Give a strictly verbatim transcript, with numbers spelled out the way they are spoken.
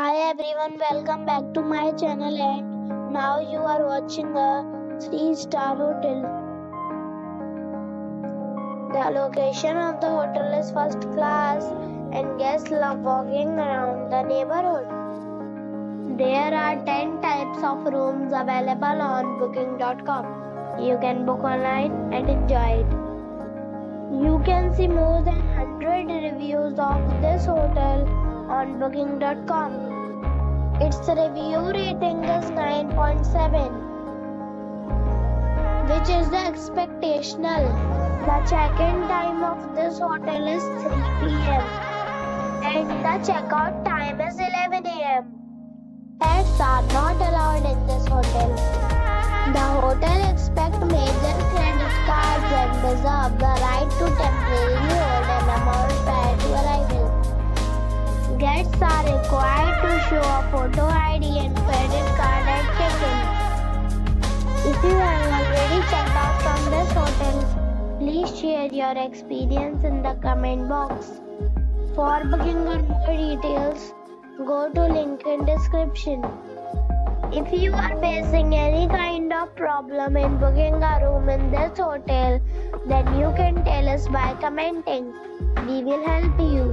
Hi everyone, welcome back to my channel, and now you are watching a three star hotel. The location of the hotel is first class and guests love walking around the neighborhood. There are ten types of rooms available on booking dot com. You can book online and enjoy it. You can see more than one hundred reviews of this hotel on booking dot com. Its review rating is nine point seven, which is the expectational. The check-in time of this hotel is three p m and the checkout time is eleven a m Pets are not allowed in this hotel. The hotel expects major credit cards and reserves the right to temporarily hold an amount prior to arrival. Guests are required to show a photo I D and credit card at check-in. If you have already checked out from this hotel, please share your experience in the comment box. For booking or more details, go to link in description. If you are facing any kind of problem in booking a room in this hotel, then you can tell us by commenting. We will help you.